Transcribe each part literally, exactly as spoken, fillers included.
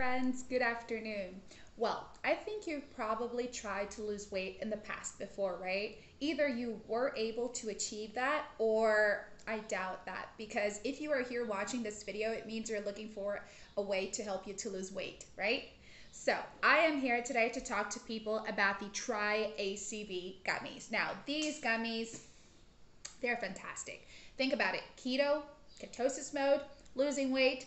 friends, good afternoon. Well, I think you've probably tried to lose weight in the past before, right? Either you were able to achieve that, or I doubt that, because if you are here watching this video, it means you're looking for a way to help you to lose weight, right? So I am here today to talk to people about the Try A C V gummies. Now, these gummies, they're fantastic. Think about it: keto, ketosis mode, losing weight,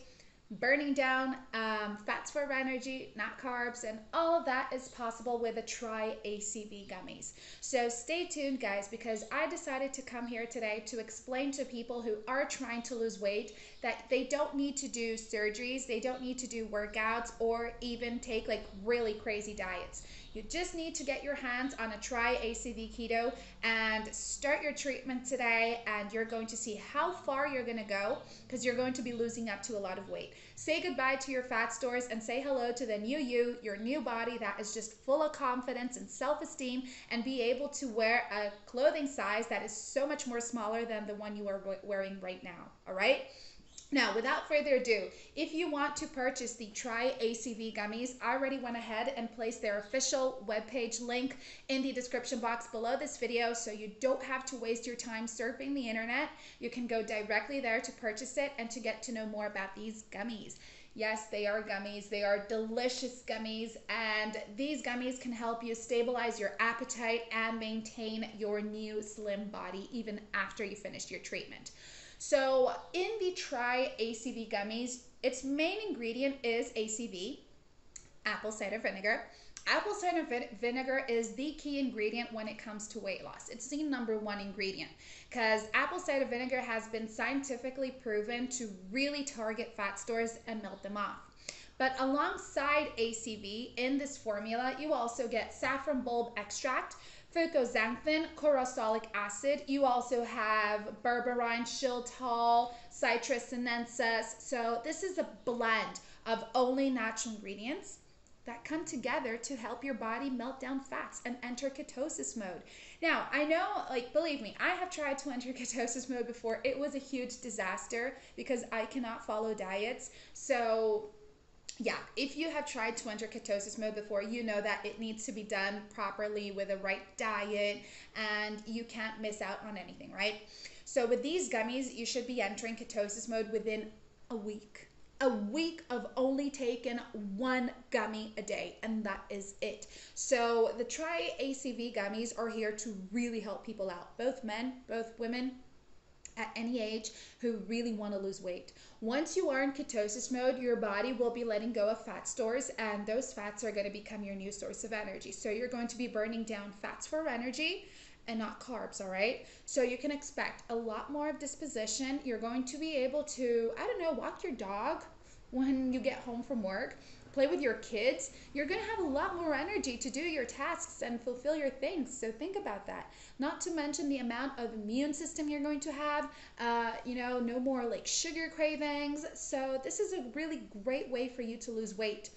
burning down um, fats for energy, not carbs, and all of that is possible with the Try A C V gummies. So stay tuned, guys, because I decided to come here today to explain to people who are trying to lose weight that they don't need to do surgeries, they don't need to do workouts, or even take like really crazy diets. You just need to get your hands on a Try A C V Keto and start your treatment today, and you're going to see how far you're going to go, because you're going to be losing up to a lot of weight. Say goodbye to your fat stores and say hello to the new you, your new body that is just full of confidence and self-esteem, and be able to wear a clothing size that is so much more smaller than the one you are wearing right now, all right? Now, without further ado, if you want to purchase the Try A C V gummies, I already went ahead and placed their official webpage link in the description box below this video, so you don't have to waste your time surfing the internet. You can go directly there to purchase it and to get to know more about these gummies. Yes, they are gummies. They are delicious gummies, and these gummies can help you stabilize your appetite and maintain your new slim body even after you finish your treatment. So in the Try A C V gummies, its main ingredient is A C V, apple cider vinegar. Apple cider vinegar is the key ingredient when it comes to weight loss. It's the number one ingredient, because apple cider vinegar has been scientifically proven to really target fat stores and melt them off. But alongside A C V in this formula, you also get saffron bulb extract, fucoxanthin, corosolic acid. You also have berberine, shilajit, citrus sinensis. So this is a blend of only natural ingredients that come together to help your body melt down fats and enter ketosis mode. Now, I know, like, believe me, I have tried to enter ketosis mode before. It was a huge disaster because I cannot follow diets. So yeah, if you have tried to enter ketosis mode before, you know that it needs to be done properly with the right diet, and you can't miss out on anything, right? So with these gummies, you should be entering ketosis mode within a week. A week of only taking one gummy a day, and that is it. So the Try A C V gummies are here to really help people out, both men, both women, at any age, who really want to lose weight. Once you are in ketosis mode, your body will be letting go of fat stores, and those fats are going to become your new source of energy. So you're going to be burning down fats for energy and not carbs, all right? So you can expect a lot more of disposition. You're going to be able to, I don't know, walk your dog when you get home from work, play with your kids. You're gonna have a lot more energy to do your tasks and fulfill your things, so think about that. Not to mention the amount of immune system you're going to have, uh, you know, no more like sugar cravings. So this is a really great way for you to lose weight.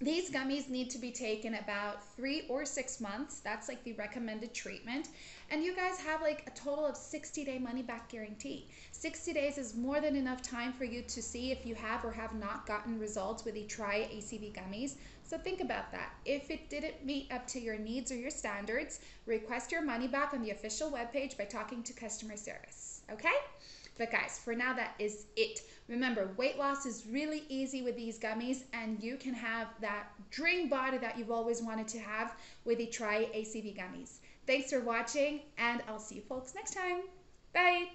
These gummies need to be taken about three or six months. That's like the recommended treatment. And you guys have like a total of sixty day money back guarantee. sixty days is more than enough time for you to see if you have or have not gotten results with the Try A C V gummies. So think about that. If it didn't meet up to your needs or your standards, request your money back on the official webpage by talking to customer service, okay? But guys, for now, that is it. Remember, weight loss is really easy with these gummies, and you can have that dream body that you've always wanted to have with the Try A C V gummies. Thanks for watching, and I'll see you folks next time. Bye.